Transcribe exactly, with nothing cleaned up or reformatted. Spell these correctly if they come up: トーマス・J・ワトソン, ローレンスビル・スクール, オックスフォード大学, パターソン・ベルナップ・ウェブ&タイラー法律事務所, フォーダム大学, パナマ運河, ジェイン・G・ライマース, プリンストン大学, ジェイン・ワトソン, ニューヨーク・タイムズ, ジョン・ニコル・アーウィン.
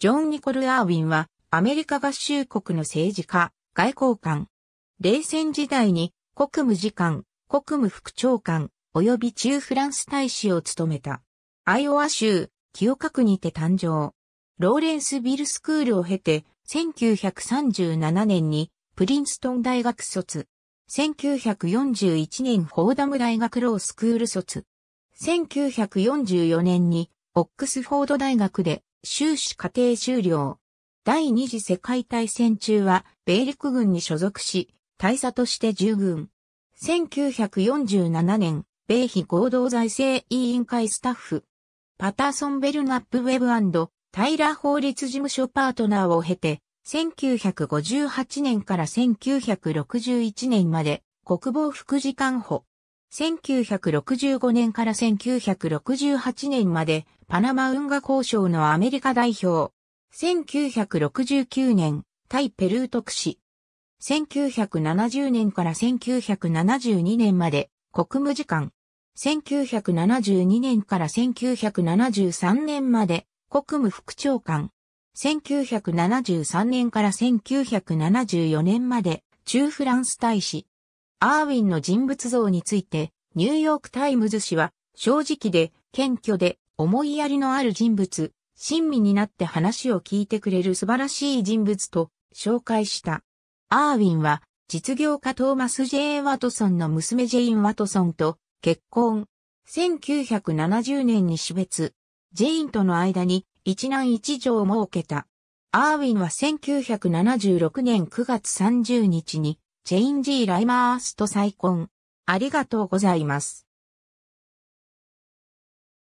ジョン・ニコル・アーウィンはアメリカ合衆国の政治家、外交官。冷戦時代に国務次官、国務副長官、及び駐フランス大使を務めた。アイオワ州、清革区にて誕生。ローレンスビルスクールを経て、せんきゅうひゃくさんじゅうななねんにプリンストン大学卒。せんきゅうひゃくよんじゅういちねんフォーダム大学ロースクール卒。せんきゅうひゃくよんじゅうよねんにオックスフォード大学で修士課程修了。第二次世界大戦中は米陸軍に所属し、大佐として従軍。せんきゅうひゃくよんじゅうななねん、米非合同財政委員会スタッフ。パターソン・ベルナップ・ウェブ&タイラー法律事務所パートナーを経て、せんきゅうひゃくごじゅうはちねんからせんきゅうひゃくろくじゅういちねんまで国防副次官補。せんきゅうひゃくろくじゅうごねんからせんきゅうひゃくろくじゅうはちねんまでパナマ運河交渉のアメリカ代表。せんきゅうひゃくろくじゅうきゅうねん、対ペルー特使。せんきゅうひゃくななじゅうねんからせんきゅうひゃくななじゅうにねんまで国務次官。せんきゅうひゃくななじゅうにねんからせんきゅうひゃくななじゅうさんねんまで国務副長官。せんきゅうひゃくななじゅうさんねんからせんきゅうひゃくななじゅうよねんまで駐フランス大使。アーウィンの人物像について、ニューヨーク・タイムズ紙は、正直で、謙虚で、思いやりのある人物。親身になって話を聞いてくれる素晴らしい人物と紹介した。アーウィンは実業家トーマス・ジェイ・ワトソンの娘ジェイン・ワトソンと結婚。せんきゅうひゃくななじゅうねんに死別。ジェインとの間に一男一女を設けた。アーウィンはせんきゅうひゃくななじゅうろくねんくがつさんじゅうにちにジェイン・ジー・ライマースと再婚。ありがとうございます。